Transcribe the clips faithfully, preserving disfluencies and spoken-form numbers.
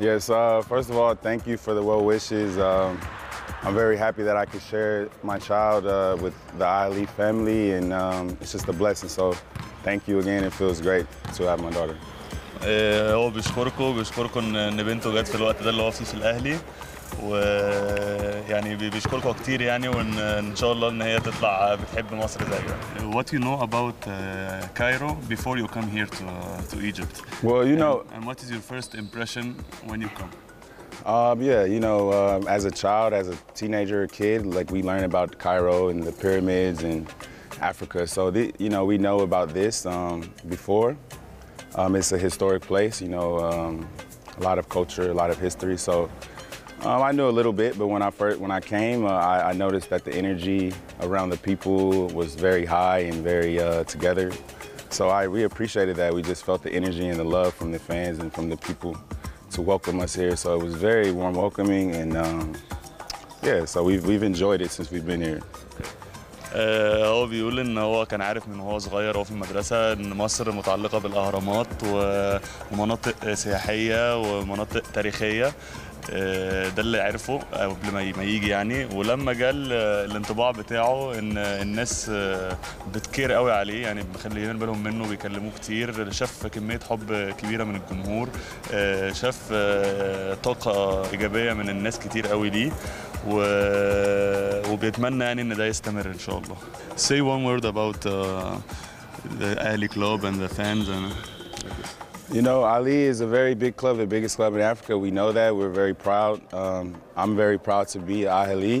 Yes, uh, first of all, thank you for the well wishes. Um, I'm very happy that I could share my child uh, with the Al Ahly family, and um, it's just a blessing. So thank you again. It feels great to have my daughter. هو بيشكركم بيشكركم ان بنته جت في الوقت ده اللي هو في نص الاهلي، ويعني بيشكركم كتير يعني، وان شاء الله ان هي تطلع بتحب مصر زيها. What you know about uh, Cairo before you come here to uh, to Egypt? Well, you know. And, and what is your first impression when you come? Uh, yeah, you know, um, as a child, as a teenager, kid, like we learn about Cairo and the pyramids and Africa. So the, you know, we know about this um, before. Um, it's a historic place, you know, um, a lot of culture, a lot of history. So um, I knew a little bit, but when I first when I came, uh, I, I noticed that the energy around the people was very high and very uh, together. So I we appreciated that. We just felt the energy and the love from the fans and from the people to welcome us here. So it was very warm, welcoming, and um, yeah. So we've we've enjoyed it since we've been here. هو بيقول ان هو كان عارف من وهو صغير وهو في المدرسه ان مصر متعلقه بالاهرامات ومناطق سياحيه ومناطق تاريخيه، ده اللي عرفه قبل ما يجي يعني. ولما جه الانطباع بتاعه ان الناس بتكير قوي عليه يعني، مخليين بالهم منه، بيكلموه كتير، شاف كميه حب كبيره من الجمهور، شاف طاقه ايجابيه من الناس كتير قوي ليه، وبيتمنى يعني ان ده يستمر ان شاء الله. Say one word about uh, the Ahly club and the fans and. You know, Ali is a very big club, the biggest club in Africa. We know that. We're very proud. Um, I'm very proud to be Ahly,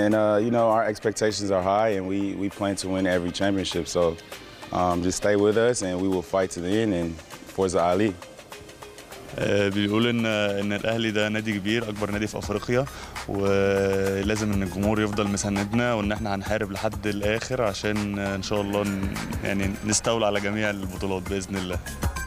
and uh, you know, our expectations are high, and we we plan to win every championship. So, um, just stay with us, and we will fight to the end. And Forza Ali. بيقول ان ان الاهلي ده نادي كبير، اكبر نادي في افريقيا، ولازم ان الجمهور يفضل مساندنا، وان احنا هنحارب لحد الاخر عشان ان شاء الله يعني نستولى على جميع البطولات باذن الله.